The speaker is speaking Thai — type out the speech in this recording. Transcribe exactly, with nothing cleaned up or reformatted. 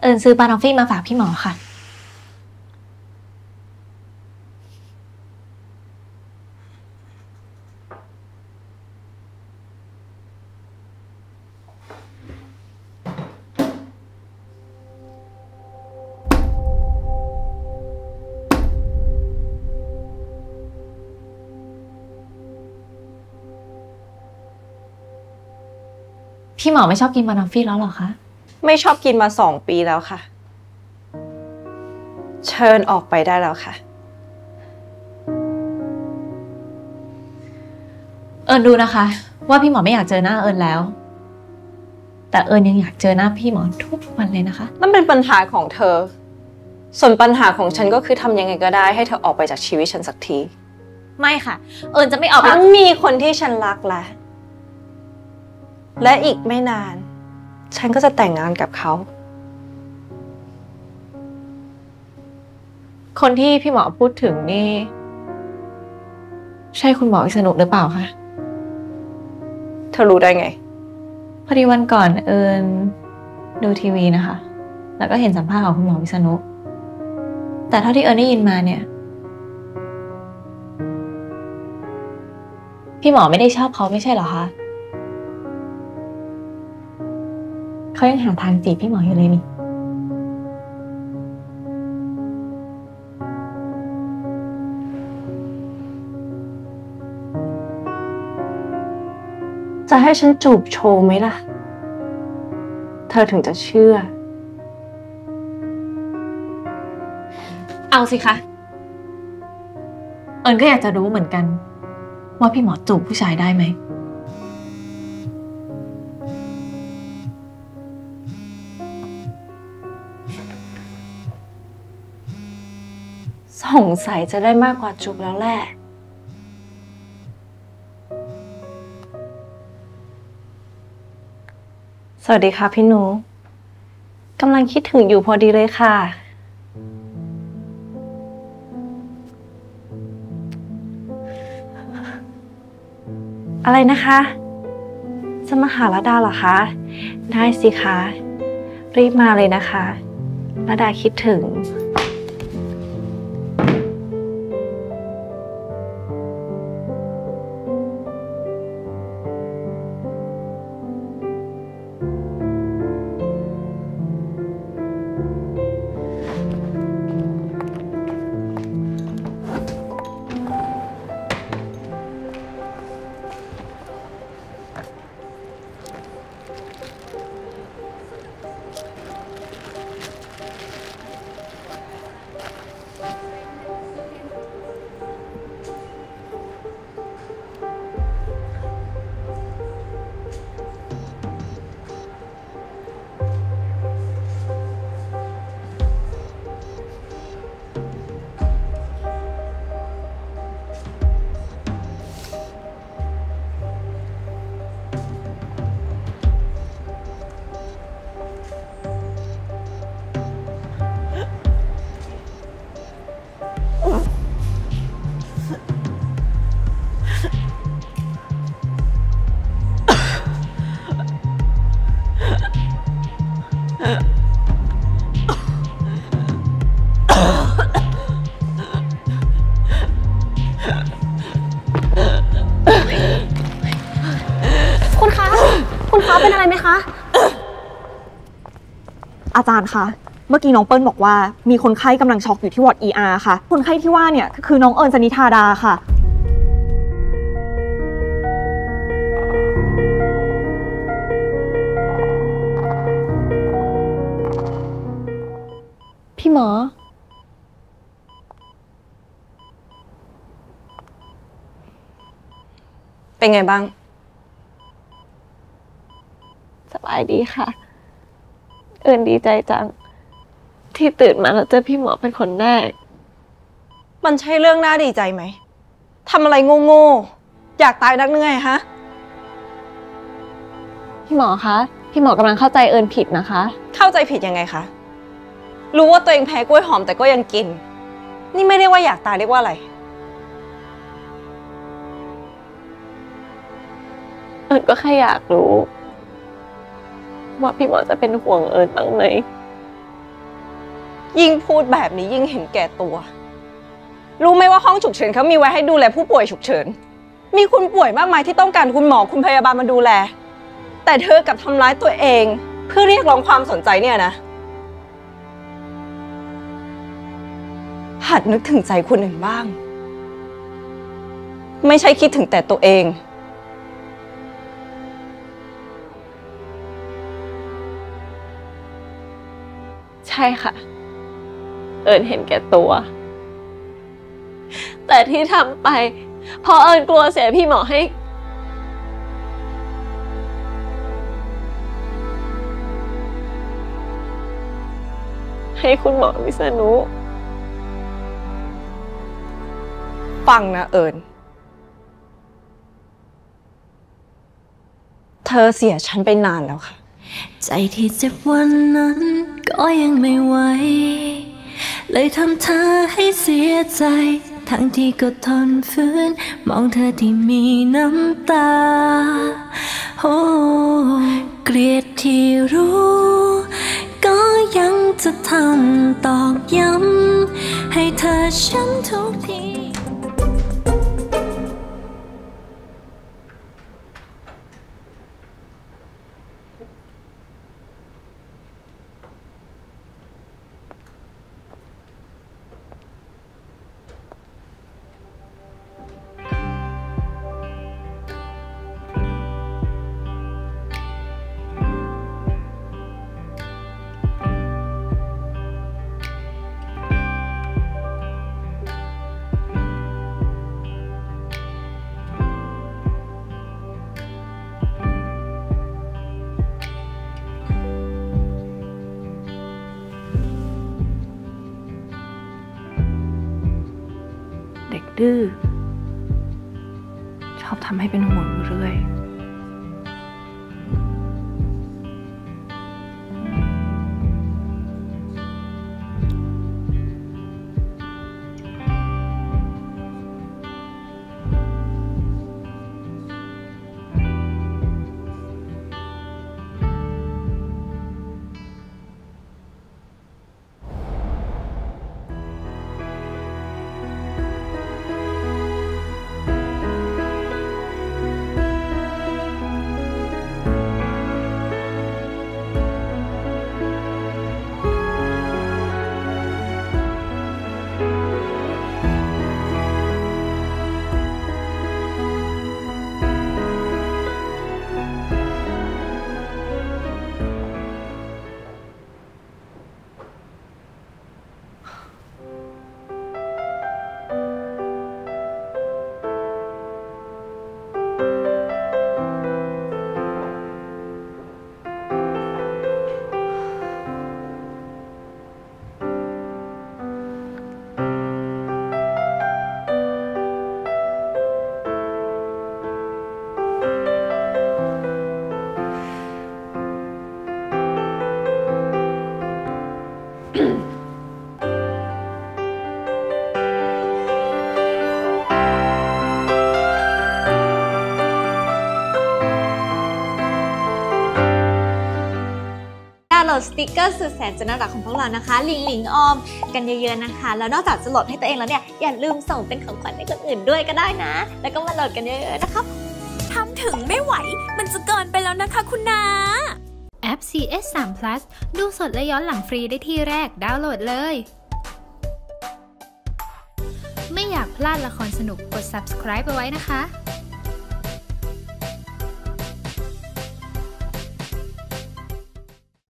เอิญซื้อปลาทอฟฟี่มาฝากพี่หมอค่ะพี่หมอไม่ชอบกินบานอฟฟี่แล้วหรอคะไม่ชอบกินมาสองปีแล้วค่ะเชิญออกไปได้แล้วค่ะเอิญดูนะคะว่าพี่หมอไม่อยากเจอหน้าเอิญแล้วแต่เอิญยังอยากเจอหน้าพี่หมอทุกวันเลยนะคะนั่นเป็นปัญหาของเธอส่วนปัญหาของฉันก็คือทำยังไงก็ได้ให้เธอออกไปจากชีวิตฉันสักทีไม่ค่ะเอิญจะไม่ออกฉันมีคนที่ฉันรักแล้วและอีกไม่นานฉันก็จะแต่งงานกับเขาคนที่พี่หมอพูดถึงนี่ใช่คุณหมอวิษณุหรือเปล่าคะเธอรู้ได้ไงพอดีวันก่อนเอิญดูทีวีนะคะแล้วก็เห็นสัมภาษณ์ของคุณหมอวิษณุแต่เท่าที่เอิญได้ยินมาเนี่ยพี่หมอไม่ได้ชอบเขาไม่ใช่เหรอคะเขายังหาทางจีบพี่หมออยู่เลยนี่จะให้ฉันจูบโชว์ไหมล่ะเธอถึงจะเชื่อเอาสิคะเอิญก็อยากจะรู้เหมือนกันว่าพี่หมอจูบผู้ชายได้ไหมสงสัยจะได้มากกว่าจุกแล้วแหละสวัสดีค่ะพี่หนูกำลังคิดถึงอยู่พอดีเลยค่ะอะไรนะคะจะมาหาระดาเหรอคะได้สิคะรีบมาเลยนะคะระดาคิดถึงอาจารย์คะเมื่อกี้น้องเปิ้ลบอกว่ามีคนไข้กำลังช็อกอยู่ที่วอร์ด อี อาร์ ค่ะคนไข้ที่ว่าเนี่ยคือน้องเอิญ ชนิธาดาค่ะพี่หมอเป็นไงบ้างสบายดีค่ะเอิญดีใจจังที่ตื่นมาแล้วเจอพี่หมอเป็นคนแรกมันใช่เรื่องน่าดีใจไหมทำอะไรโง่ๆอยากตายนักเหนื่อยฮะพี่หมอคะพี่หมอกำลังเข้าใจเอิญผิดนะคะเข้าใจผิดยังไงคะรู้ว่าตัวเองแพ้กล้วยหอมแต่ก็ยังกินนี่ไม่ได้ว่าอยากตายเรียกว่าอะไรเอิญก็แค่อยากรู้ว่าพี่หมอจะเป็นห่วงเอิญบ้างไหม ยิ่งพูดแบบนี้ยิ่งเห็นแก่ตัวรู้ไหมว่าห้องฉุกเฉินเขามีไว้ให้ดูแลผู้ป่วยฉุกเฉินมีคนป่วยมากมายที่ต้องการคุณหมอคุณพยาบาลมาดูแลแต่เธอกับทำร้ายตัวเองเพื่อเรียกร้องความสนใจเนี่ยนะหัดนึกถึงใจคนอื่นบ้างไม่ใช่คิดถึงแต่ตัวเองใช่ค่ะเอิญเห็นแก่ตัวแต่ที่ทำไปเพราะเอิญกลัวเสียพี่หมอให้ให้คุณหมอวิษณุฟังนะเอิญเธอเสียฉันไปนานแล้วค่ะใจที่เจ็บวันนั้นก็ยังไม่ไหวเลยทำเธอให้เสียใจทั้งที่ก็ทนฝืนมองเธอที่มีน้ำตาโอ้เกลียดที่รู้ก็ยังจะทำตอกย้ำให้เธอช้ำทุกทีดื้อชอบทำให้เป็นห่วงเรื่อยสติ๊กเกอร์สุดแสนจะน่ารักของพวกเรานะคะหลิงหลิงออมกันเยอะๆนะคะแล้วนอกจากจะโหลดให้ตัวเองแล้วเนี่ยอย่าลืมส่งเป็นของขวัญให้คนอื่นด้วยก็ได้นะแล้วก็มาโหลดกันเยอะๆนะครับทำถึงไม่ไหวมันจะเกินไปแล้วนะคะคุณนะแอป ซี เอส ทรี พลัส ดูสดและย้อนหลังฟรีได้ที่แรกดาวน์โหลดเลยไม่อยากพลาดละครสนุกกด ซับสไครบ์ เอาไว้นะคะ